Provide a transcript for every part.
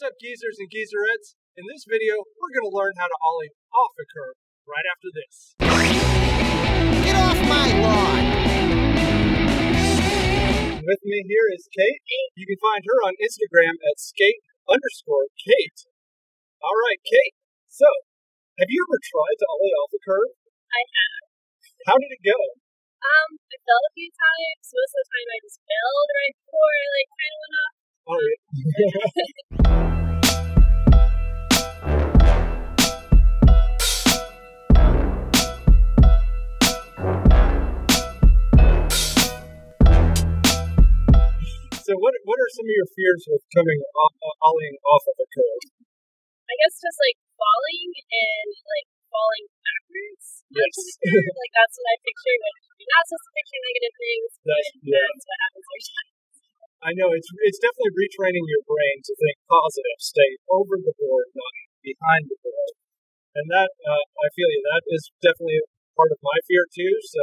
What's up, geezers and geezerettes? In this video, we're going to learn how to ollie off a curb right after this. Get off my lawn! With me here is Kate. You can find her on Instagram at skate_Kate. All right, Kate. So, have you ever tried to ollie off a curb? I have. How did it go? I fell a few times. Most of the time I just fell right before I kind of went off. Oh, yeah. So what are some of your fears with ollieing off of a curb? I guess just falling and falling backwards. Yes. That's what I picture when you're not supposed to picture negative things. That's what happens every time. I know it's definitely retraining your brain to think positive, stay over the board, not behind the board, and that I feel you. That is definitely part of my fear too. So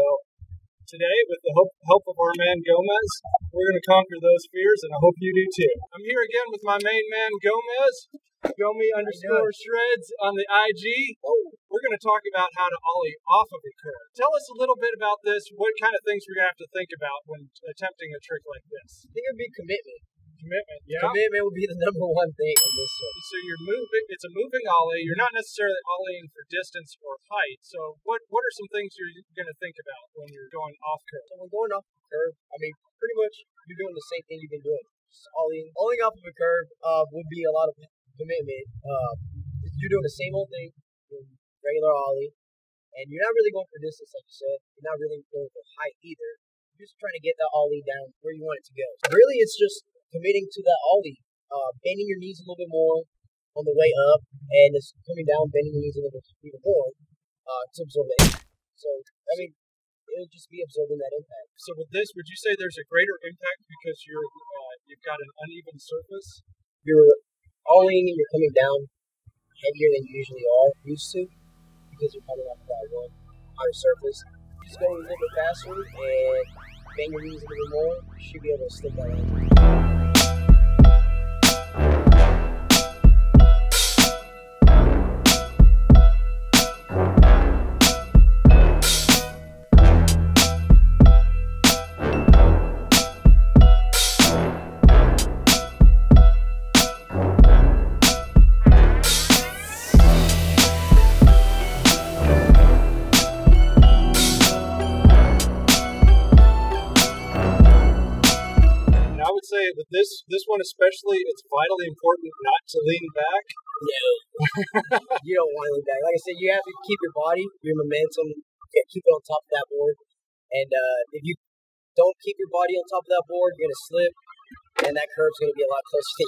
today, with the help of our man Gomez, we're going to conquer those fears, and I hope you do too. I'm here again with my main man Gomez, Gomi_Shreds on the IG. We're going to talk about how to ollie off of a curb. Tell us a little bit about this. What kind of things we're going to have to think about when attempting a trick like this? I think it would be commitment. Commitment, yeah. Commitment would be the number one thing on this one. So you're moving. It's a moving ollie. You're not necessarily ollieing for distance or height. So what are some things you're going to think about when you're going off curve? So when going off the curve, I mean, pretty much you're doing the same thing you've been doing. Just ollieing. Ollieing off of a curve would be a lot of commitment. You're doing the same old thing. Regular ollie, and you're not really going for distance, like you said. You're not really going for height either. You're just trying to get that ollie down where you want it to go. So really, it's just committing to that ollie, bending your knees a little bit more on the way up, and it's coming down, bending your knees a little bit more to absorb that impact. So, I mean, it'll just be absorbing that impact. So with this, would you say there's a greater impact because you've got an uneven surface? You're ollieing and you're coming down heavier than you usually are used to, because you're coming off that one hard surface. Just going a little bit faster and bang your knees a little more, you should be able to slip that in. With this one especially, it's vitally important not to lean back. No. You don't want to lean back. Like I said, you have to keep your body, your momentum, keep it on top of that board. And if you don't keep your body on top of that board, you're going to slip, and that curve's going to be a lot closer to you.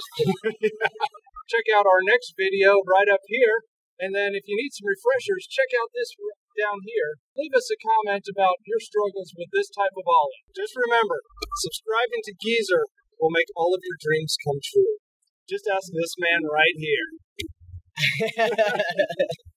Check out our next video right up here. And then if you need some refreshers, check out this down here. Leave us a comment about your struggles with this type of ollie. Just remember, subscribing to Geezer will make all of your dreams come true. Just ask this man right here.